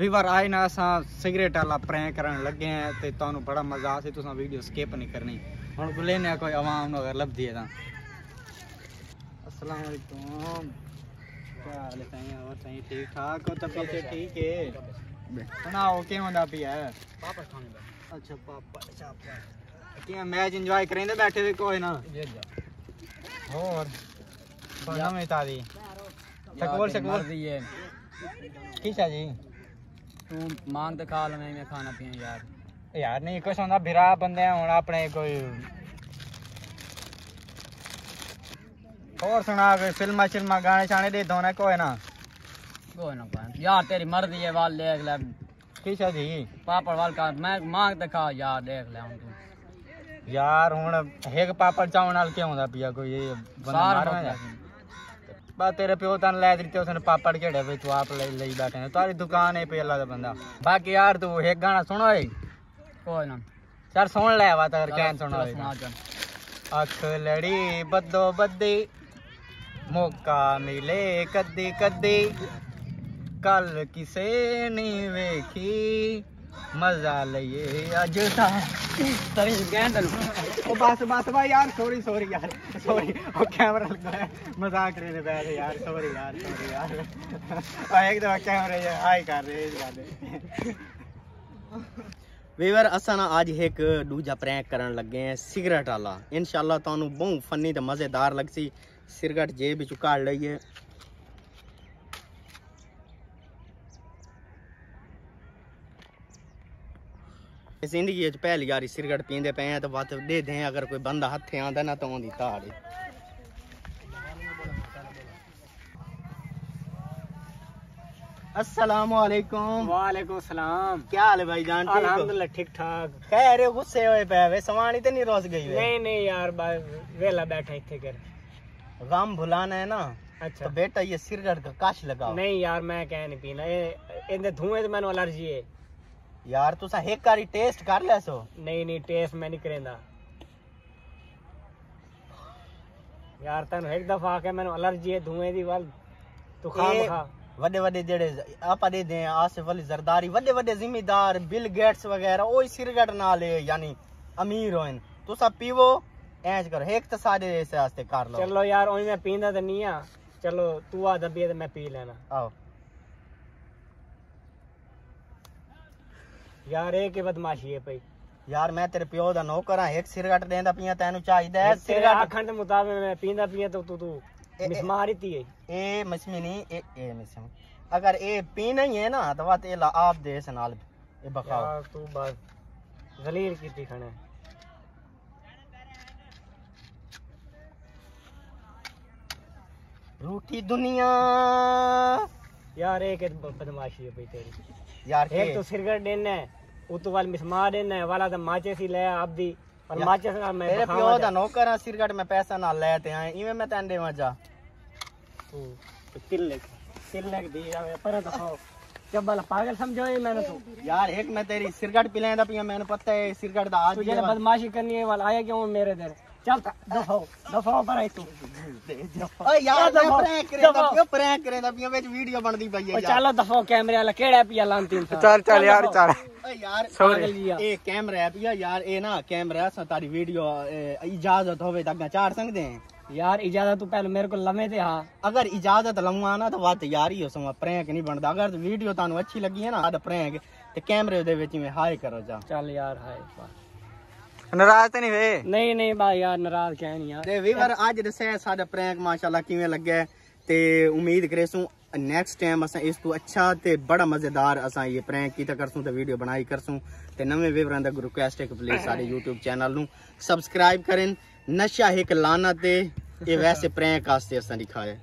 River आए ना असां सिगरेट वाला प्रें करण लगे हैं तो तुहानू बड़ा मजा आसे। तुसां वीडियो स्किप नहीं करनी। हुण बुलेने कोई आवाम नु अगर लभदी है तां अस्सलाम वालेकुम, क्या हाल है ताई? और ताई ठीक ठाक हो? तबीयत ठीक है? सुनाओ के होंदा पिया पापा खाने दा? अच्छा पापा छापा के मैच एंजॉय करेंदे बैठे वे कोई ना और बना में ताली तकबूल शकबूल दी है किसा जी तू मांग तो खा लेने में खाना पीना यार यार नहीं कुछ होंदा भिरा बंदे हुण अपने कोई और सुना कोई फिल्मा शिल्मा गाने शाने दे दोना कोई ना यार तेरी मर्जी है वाल देख ले किसा जी पापड़ वाल का मैं मांग तो खा यार देख ले हुण तू यार हुण एक पापड़ चावण नाल के होंदा पिया कोई ये बंदा मारवा बा तेरे प्यो तन लै दिते उसने पापड़ केड़े भाई तू आप ले ले बैठे है तारी दुकान है पे अल्लाह दा बंदा। बाकी यार तू एक गाना सुनो ए कोई ना सर सुन ले वा तार कैन सुनो अख लड़ी बद्दो बद्दी मौका मिले कद्दी कद्दी कल किसे नहीं वेखी मजा लिए अज सा तेरी गैंद ओ बस बस भाई यार सॉरी सॉरी यार सॉरी ओ कैमरा लगा है मजाक कर रहे बैठे यार सॉरी यार सॉरी यार आ एक दफा कैमरा ये हाई कर रहे इस बात वीवर असा ना आज एक दूजा प्रैंक करन लगे हैं सिगरेट वाला। इंशाल्लाह तानू बहुत फनी ते मजेदार लगसी। सिगरेट जेब विच काढ लईए जिंदगी पहली यारी सिगरेट पींदे पे हैं तो बात दे दें अगर कोई बंदा हथे आंदा ना तो ओंदी ताड़ी अस्सलाम वालेकुम। वालेकुम सलाम, क्या हाल है भाई जान? अल्हम्दुलिल्लाह ठीक ठाक। खैर है गुस्से होए पे सवानी ते नहीं रोस गई? नहीं नहीं यार वेला बैठा इथे कर गम भुलाना है ना। अच्छा तो बेटा ये सिगरेट का काश लगाओ। नहीं यार मैं कह नहीं पीना इंदे धुएं ते मैनू एलर्जी है यार। तुसा एक कारी टेस्ट कर ले सो? नहीं नहीं टेस्ट मैं नहीं करेंदा यार तन एक दफा आके मैंने एलर्जी है धुएं दी वाल तू खाम खा। वड्डे वड्डे जेड़े आपा दे दे आसिफ अली जरदारी वड्डे वड्डे जिम्मेदार बिल गेट्स वगैरह ओई सिगरेट ना ले यानी अमीर होन। तुसा पीवो ऐंज करो एक तो सारे ऐसे आस्ते कर लो। चलो यार ओई मैं पींदा ते नहीं आ। चलो तू आ दबिए ते मैं पी लेना। आओ यार एक बदमाशी है भाई यार मैं तेरे प्यो दा नौकर हां। एक सिगरेट देंदा पिया तैनू चाहिदा है सिगरेट आखण दे मुताबिक मैं पींदा पिया तो तू मिसमारीती है ए मसमिनी ए मसम अगर ए पीना ही है ना तो बात ए ला आप दे इस नाल ए बखाओ यार तू बस जलील कीती खणे। रूठी दुनिया यार एक बदमाशी है भाई तेरी यार एक तो सिगरेट देना है उतो वाल मिसमार देना है वाला तो माचे सी ले आप दी और माचे से मैं तेरे पियो दा नौकर हां। सिगरेट में पैसा ना लेते हैं इवें मैं तन देवा जा तू तिल्ले दी जावे पर दखाओ जबल पागल समझो ये मैंने तो यार एक मैं तेरी सिगरेट पिलांदा पिया मैंने पता है सिगरेट दा आज ये बदमाशी करनी है वाला आया क्यों मेरे इधर चल दफाओ दफाओ पर आई तू ओ यार प्रैंक करेंदा पिया विच वीडियो बनदी पई है। चलो दफाओ कैमरे वाला केड़ा पिया लांती चल चल यार चल ओ यार पागल जिया ए कैमरा पिया यार ए ना कैमरा सा तारी वीडियो इजाजत होवे तगा चाड़ सकदे हैं यार। इजाजत तू पहले मेरे को लमे ते हां अगर इजाजत लंगा ना तो बात यार ही हो समा प्रैंक नहीं बनदा। अगर वीडियो तानू अच्छी लगी है ना तो प्रैंक ते कैमरे दे विच में हाय करो जा। चल यार हाय नाराज तो नहीं वे? नहीं नहीं भाई यार नाराज क्या नहीं यार दे वीवर आज दसे सादा प्रैंक माशाल्लाह किवें लगे ते उम्मीद करेसूं नेक्स्ट टाइम असा इस तो अच्छा ते बड़ा मजेदार असा ये प्रैंक कीता करसूं ते वीडियो बनाई करसूं ते नवे वीवरां दा रिक्वेस्ट है कि प्लीज सारे YouTube चैनल नु सब्सक्राइब करें। नशा एक लानत है ये वैसे प्रैंक आस्ते असा दिखाए।